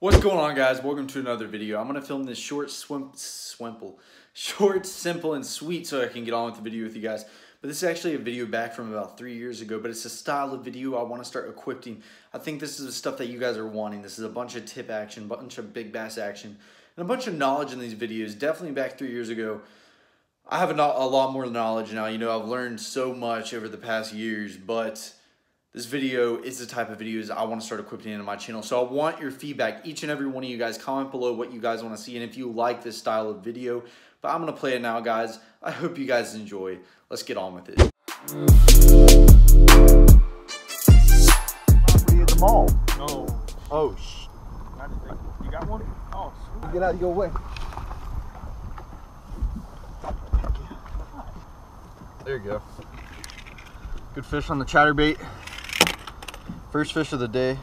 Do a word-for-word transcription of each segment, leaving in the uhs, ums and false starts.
What's going on, guys? Welcome to another video. I'm gonna film this short, swim, swimple, short, simple, and sweet, so I can get on with the video with you guys. But this is actually a video back from about three years ago. But it's a style of video I want to start equipping. I think this is the stuff that you guys are wanting. This is a bunch of tip action, bunch of big bass action, and a bunch of knowledge in these videos. Definitely back three years ago. I have a lot more knowledge now. You know, I've learned so much over the past years, but this video is the type of videos I want to start equipping into my channel. So I want your feedback. Each and every one of you guys, comment below what you guys want to see and if you like this style of video. But I'm going to play it now, guys. I hope you guys enjoy. Let's get on with it. Property at the mall. No. Oh, shh. You got one? Oh, sweet. Get out of your way. There you go. Good fish on the chatterbait. First fish of the day.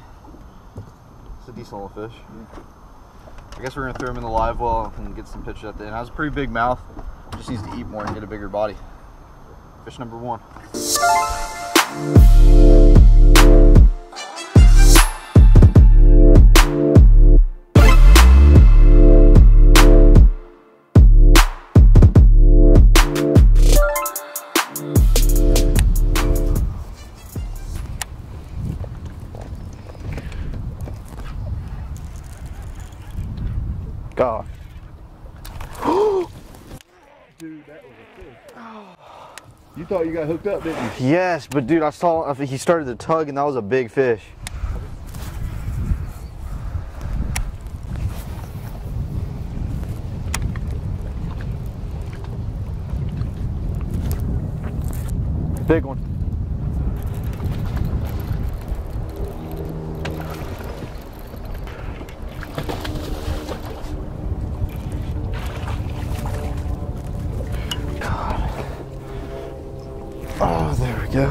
It's a decent little fish. I guess we're gonna throw him in the live well and get some pictures at the end. Has a pretty big mouth. Just needs to eat more and get a bigger body. Fish number one. God. Dude, that was a fish. Oh. You thought you got hooked up, didn't you? Yes, but dude, I saw he started to tug and that was a big fish. Big one. Oh, there we go.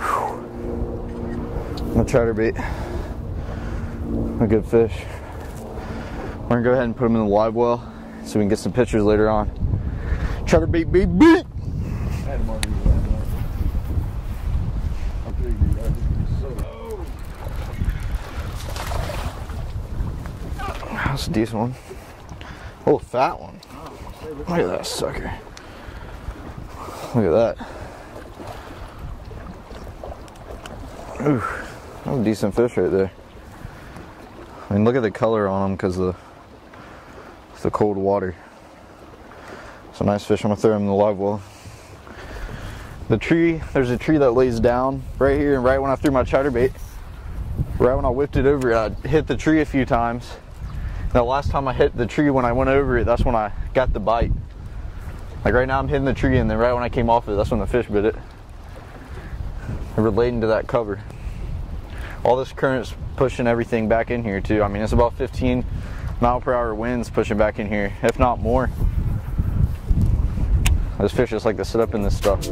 Whew. A chatterbait. A good fish. We're gonna go ahead and put him in the live well so we can get some pictures later on. Chatterbait, baby! That's a decent one. Oh, a fat one. Look at that sucker. Look at that. Ooh, that's a decent fish right there. I mean, look at the color on them because the, it's the cold water. It's a nice fish. I'm going to throw him in the live well. The tree, there's a tree that lays down right here, and right when I threw my chatterbait, right when I whipped it over, I hit the tree a few times. The last time I hit the tree, when I went over it, that's when I got the bite. Like right now I'm hitting the tree, and then right when I came off it, that's when the fish bit it. And relating to that cover. All this current's pushing everything back in here too. I mean, it's about fifteen mile per hour winds pushing back in here, if not more. Those fish just like to sit up in this stuff.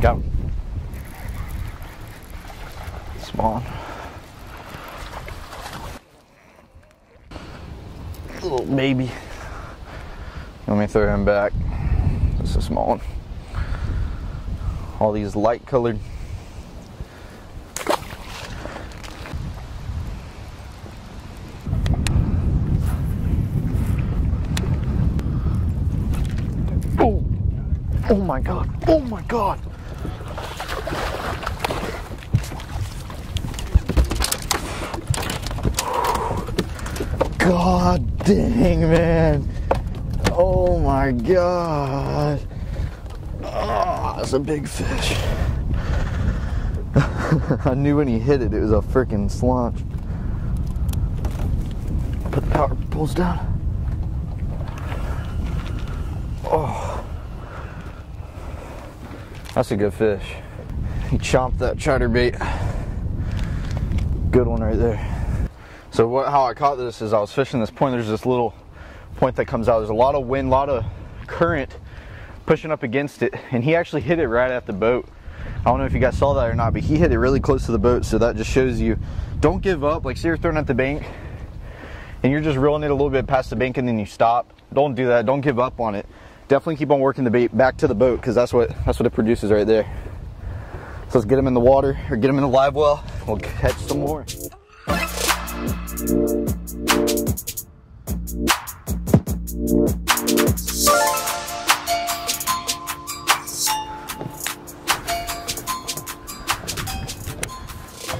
Got him. Small. Little baby. Let me throw him back. This is a small one. All these light colored. Oh! Oh my God! Oh my God! God dang, man. Oh my God. Oh, that's a big fish. I knew when he hit it, it was a freaking slunch. Put the power poles down. Oh. That's a good fish. He chomped that chatterbait. Good one right there. So what, how I caught this is I was fishing this point. There's this little point that comes out. There's a lot of wind, a lot of current pushing up against it, and he actually hit it right at the boat. I don't know if you guys saw that or not, but he hit it really close to the boat, so that just shows you, don't give up. Like, say you're throwing at the bank, and you're just reeling it a little bit past the bank, and then you stop. Don't do that. Don't give up on it. Definitely keep on working the bait back to the boat, because that's what, that's what it produces right there. So let's get him in the water, or get him in the live well. We'll catch some more.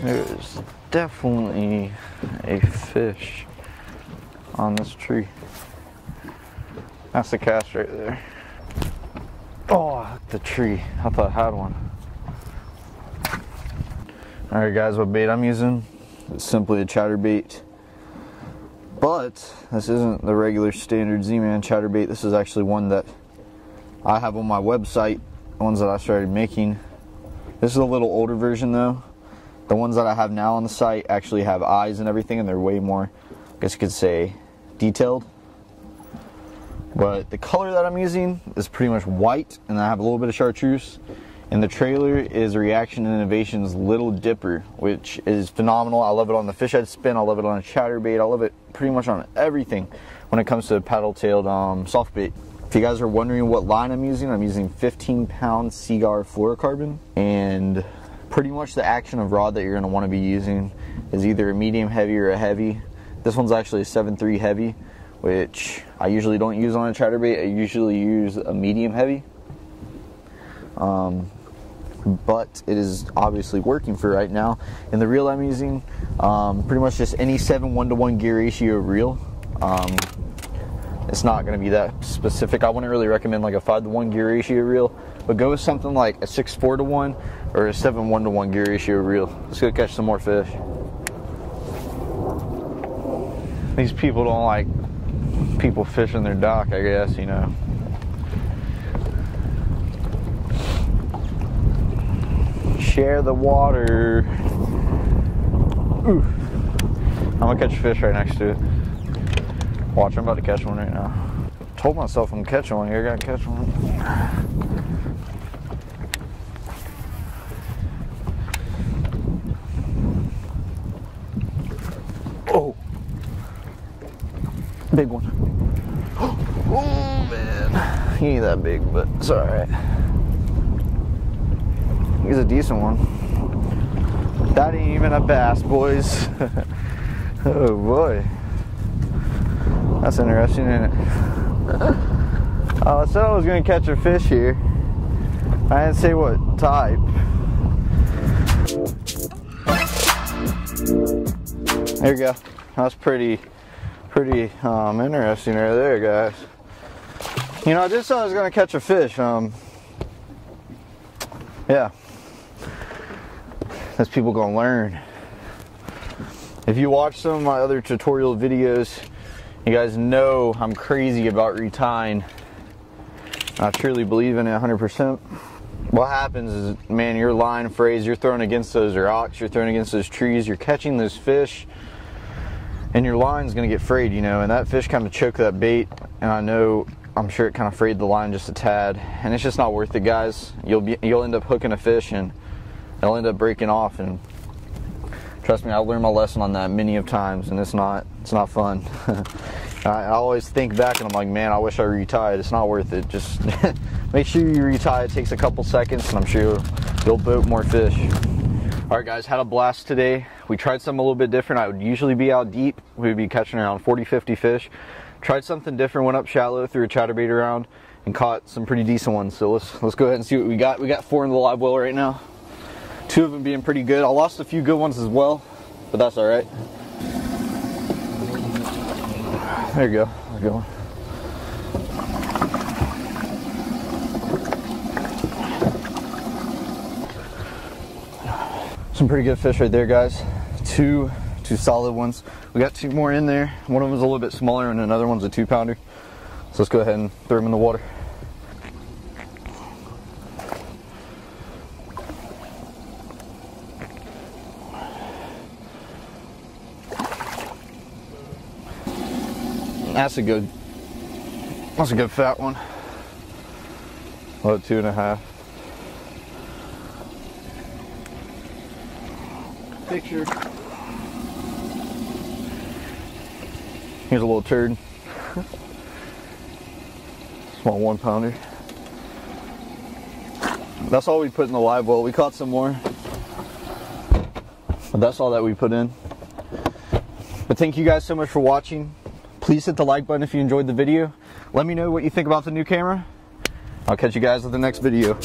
There's definitely a fish on this tree. That's the cast right there. Oh, I hooked the tree. I thought I had one. All right, guys, what bait I'm using is simply a chatterbait. But this isn't the regular standard Z-Man chatterbait. This is actually one that I have on my website, the ones that I started making. This is a little older version, though. The ones that I have now on the site actually have eyes and everything, and they're way more, I guess you could say, detailed. But the color that I'm using is pretty much white, and I have a little bit of chartreuse. And the trailer is Reaction Innovations Little Dipper, which is phenomenal. I love it on the fishhead spin. I love it on a chatterbait. I love it pretty much on everything when it comes to paddle-tailed um, softbait. If you guys are wondering what line I'm using, I'm using fifteen pound Seaguar fluorocarbon. And pretty much the action of rod that you're going to want to be using is either a medium heavy or a heavy. This one's actually a seven three heavy, which I usually don't use on a chatterbait. I usually use a medium heavy. Um, but it is obviously working for right now. And the reel I'm using, um, pretty much just any seven one to one gear ratio reel. Um, it's not going to be that specific. I wouldn't really recommend like a five to one gear ratio reel. But go with something like a six four to one or a seven one to one gear ratio reel. Let's go catch some more fish. These people don't like people fishing their dock, I guess, you know. Share the water. Ooh. I'm gonna catch a fish right next to it. Watch, I'm about to catch one right now. Told myself I'm catching one here, I gotta catch one. Big one. Oh man, he ain't that big, but it's all right. He's a decent one. That ain't even a bass, boys. Oh boy, that's interesting, isn't it? uh, I said I was gonna catch a fish here. I didn't say what type. There we go. That's pretty. Pretty um, interesting right there, guys. You know, I just thought I was gonna catch a fish. Um, yeah, that's people gonna learn. If you watch some of my other tutorial videos, you guys know I'm crazy about retying. I truly believe in it one hundred percent. What happens is, man, your line frays, you're throwing against those rocks, you're throwing against those trees, you're catching those fish. And your line's gonna get frayed, you know, and that fish kind of choked that bait, and I know, I'm sure it kind of frayed the line just a tad, and it's just not worth it, guys. You'll be, you'll end up hooking a fish, and it'll end up breaking off, and trust me, I've learned my lesson on that many of times, and it's not, it's not fun. I, I always think back, and I'm like, man, I wish I retied. It's not worth it. Just make sure you retie. It takes a couple seconds, and I'm sure you'll boat more fish. Alright guys, had a blast today. We tried something a little bit different. I would usually be out deep. We would be catching around forty, fifty fish. Tried something different, went up shallow, threw a chatterbait around, and caught some pretty decent ones. So let's let's go ahead and see what we got. We got four in the live well right now. Two of them being pretty good. I lost a few good ones as well, but that's alright. There you go. That's a good one. Some pretty good fish right there, guys. Two, two solid ones. We got two more in there. One of them is a little bit smaller, and another one's a two pounder. So let's go ahead and throw them in the water. That's a good, that's a good fat one. About two and a half. Picture. Here's a little turd. Small one pounder. That's all we put in the live well. We caught some more, but that's all that we put in. But thank you guys so much for watching. Please hit the like button if you enjoyed the video. Let me know what you think about the new camera. I'll catch you guys with the next video.